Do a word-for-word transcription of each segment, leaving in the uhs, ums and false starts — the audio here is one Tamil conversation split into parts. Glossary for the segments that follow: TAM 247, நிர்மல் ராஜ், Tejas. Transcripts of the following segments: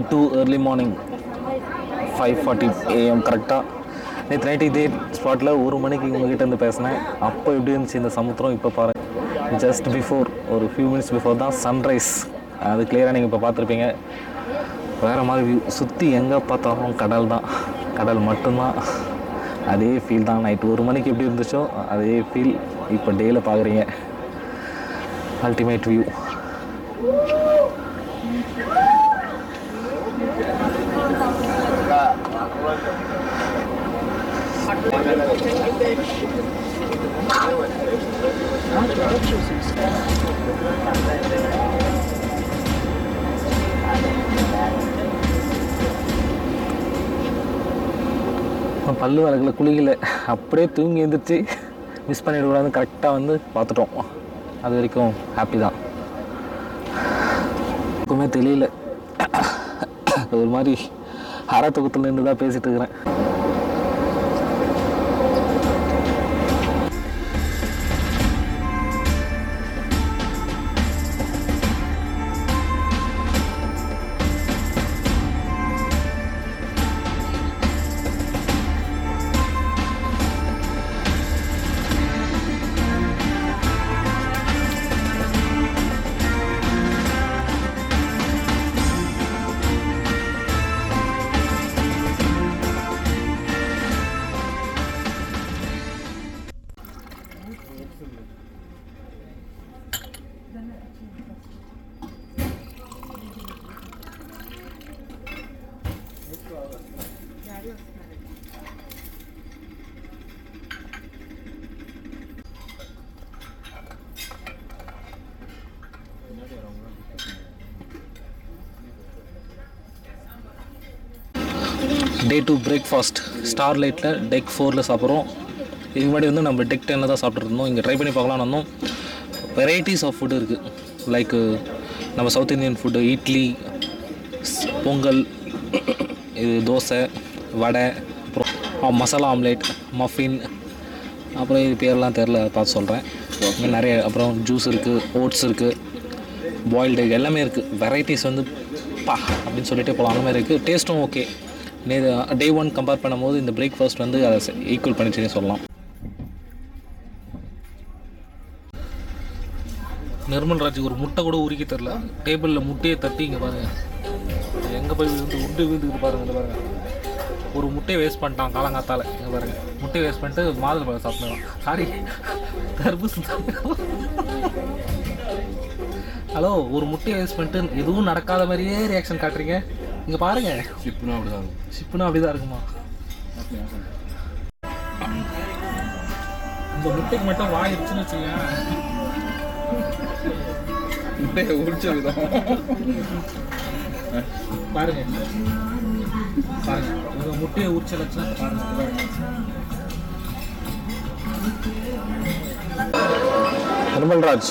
night to early morning five forty a m கரெக்ட்டா. நேத்து நைட் இதே ஸ்பாட்ல ஒரு மணிக்கு உங்ககிட்ட இருந்து பேசினேன். அப்போ எப்படி இருந்துச்சு இந்த சமுத்திரம் இப்போ பாருங்க, ஜஸ்ட் பிஃபோர் ஒரு ஃபியூ மினிட்ஸ் பிஃபோர் தான் சன்ரைஸ். அது கிளியராக நீங்கள் இப்போ பார்த்துருப்பீங்க. வேறு மாதிரி சுற்றி எங்கே பார்த்தாலும் கடல் தான், கடல் மட்டும்தான். அதே ஃபீல் தான் நைட்டு ஒரு மணிக்கு எப்படி இருந்துச்சோ அதே ஃபீல் இப்போ டேயில் பார்க்குறீங்க. Ultimate view. பல்லு வழக்கில் குளிக்கல, அப்படியே தூங்கி எழுந்திரிச்சு மிஸ் பண்ணிடக்கூடாதுன்னு கரெக்டாக வந்து பார்த்துட்டோம். அது வரைக்கும் ஹாப்பி தான். எப்பவுமே தெரியல, ஒரு மாதிரி அற தொகுத்துல இருந்து தான் பேசிகிட்டு இருக்கிறேன். டே டூ பிரேக்ஃபாஸ்ட் ஸ்டார் லைட்டில் டெக் ஃபோரில் சாப்பிட்றோம். இதுக்கு முன்னாடி வந்து நம்ம டெக் டென்னில் தான் சாப்பிட்ருந்தோம். இங்கே ட்ரை பண்ணி பார்க்கலாம்னு வந்தோம். வெரைட்டிஸ் ஆஃப் ஃபுட்டு இருக்குது. லைக் நம்ம south Indian food, idli, pongal, இது தோசை, வடை, அப்புறம் மசாலா ஆம்லேட், மஃபின், அப்புறம் இது பேரெலாம் தெரில, பார்த்து சொல்கிறேன். இன்னும் நிறைய, அப்புறம் ஜூஸ் இருக்குது, ஓட்ஸ் இருக்குது, பாயில்டு, எல்லாமே இருக்குது. வெரைட்டிஸ் வந்து பா அப்படின்னு சொல்லிகிட்டே போகலாம். அந்த மாதிரி இருக்குது. டேஸ்ட்டும் ஓகே. நே டே ஒன் கம்பேர் பண்ணும்போது இந்த பிரேக்ஃபாஸ்ட் வந்து அதை ஈக்குவல் பண்ணிச்சுன்னு சொல்லலாம். நிர்மல் ராஜ் ஒரு முட்டை கூட உருக்கி தரல. டேபிளில் முட்டையை தட்டி இங்கே பாருங்கள், எங்கே போய் விழுந்து உண்டு விழுந்துக்கிட்டு பாருங்கள். பாருங்கள், ஒரு முட்டையை வேஸ்ட் பண்ணிட்டான் காலங்காத்தால். இங்கே பாருங்கள், முட்டையை வேஸ்ட் பண்ணிட்டு மாதுளை பழம் சாப்பிடலாம். சாரி, தர்பூசணி. ஹலோ, ஒரு முட்டையை வேஸ்ட் பண்ணிட்டு எதுவும் நடக்காத மாதிரியே ரியாக்ஷன் காட்டுறீங்க. இங்கே பாருங்கள், சிப்புனா அப்படிதான் இருக்கும். சிப்புனா அப்படிதான் இருக்குமா? இந்த முட்டைக்கு மட்டும் வாயிருச்சுன்னு வச்சுக்கேன், முட்டையை உரிச்சுதான் பாருங்க. பாருங்க, ஒரு முட்டையை உரிச்சலட்சா பாருங்க. Nirmalraj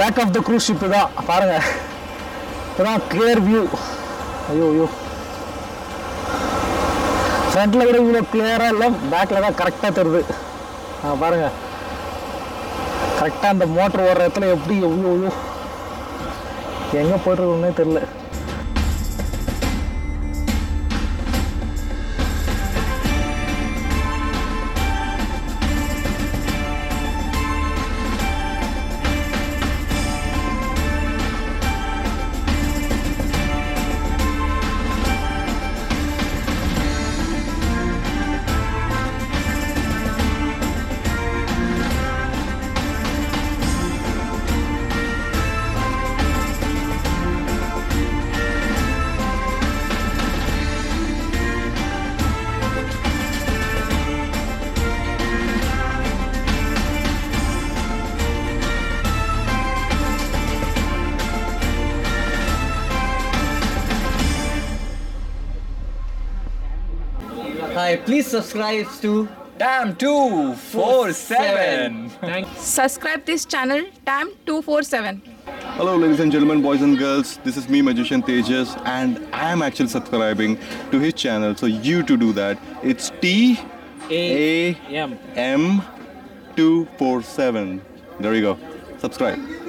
back of the cruise ship தான். பாருங்கள், இப்போதான் கிளியர் வியூ. ஐயோ ஐயோ, ஃப்ரண்ட்டில் கூட இவ்வளோ கிளியராக இல்லை, பேக்கில் தான் கரெக்டாக தருது. ஆ பாருங்கள், கரெக்டாக அந்த மோட்டர் ஓடுற இடத்துல எப்படி எவ்வளோ ஐயோ எங்கே போய்ட்டுருக்குன்னே தெரில. subscribe. Please subscribe to TAM two forty-seven. Subscribe this channel, TAM two forty-seven. Hello ladies and gentlemen, boys and girls. This is me, magician Tejas, and I am actually subscribing to his channel. So you to do that. It's T A M two forty-seven. There you go. Subscribe.